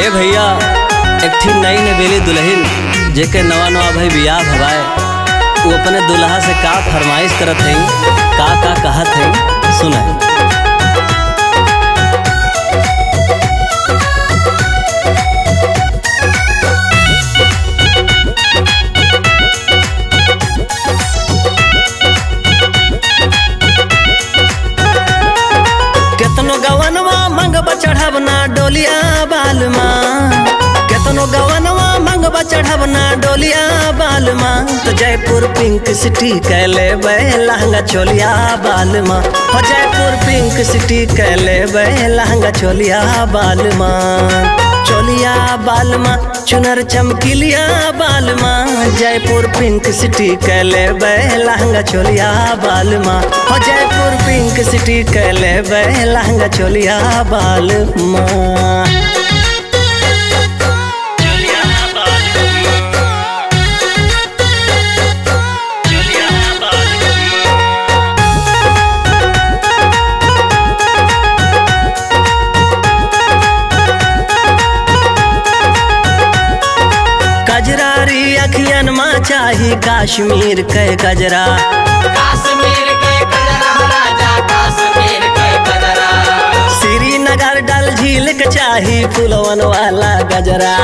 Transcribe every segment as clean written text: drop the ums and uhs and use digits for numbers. ए भैया एक थी नई नवेली दुल्हन जेके नवा नवा भाई बियाह भवाए वो अपने दुल्हा से का फरमाइश करत है का कहत है सुना। चढ़ावना डोलिया बालमा केतनो गवनवा मंगवा चढ़ावना डोलिया बालमा तो जयपुर पिंक सिटी कैले बे लहंगा चोलिया बालमा हो जयपुर पिंक सिटी कैले बे लहंगा चोलिया बालमा चुनर चमकीलिया बालमा जयपुर पिंक सिटी कैले बे लहंगा चोलिया बालमा हो जयपुर पिंक सिटी कैले बे लहंगा चोलिया बालमा। गजरारी अखियन मा चाही कश्मीर के गजरा श्रीनगर डल झील के चाही पुलवन वाला गजरा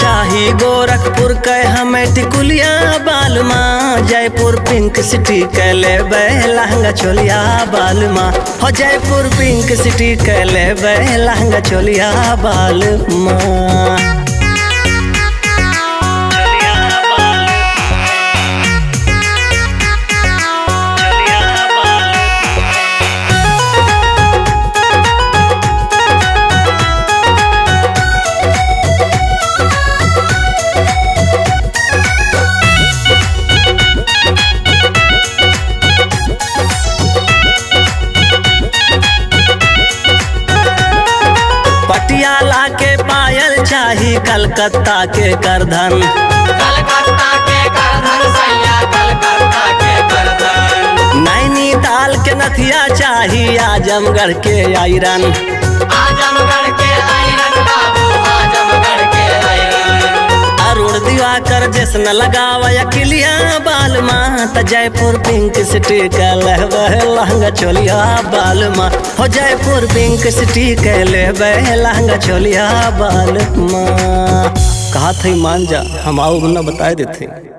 चाही गोरखपुर के हमें टिकुलिया बालमा जयपुर पिंक सिटी कैले बे लहंगा चोलिया बालमा हो जयपुर पिंक सिटी कैले बे लहंगा चोलिया बालमा। कलकत्ता के करधन नैनीताल के नथिया चाही आजमगढ़ के आयरन अरुण दिवा कर जैसन लगावा किलिया बालमा तो जयपुर पिंक सिटी के लेवे लहंगा चोलिया बालमा हो जयपुर पिंक सिटी के लेवे लहंगा चोलिया बालमा। कहा था मान जा हम आओ न बताए देते।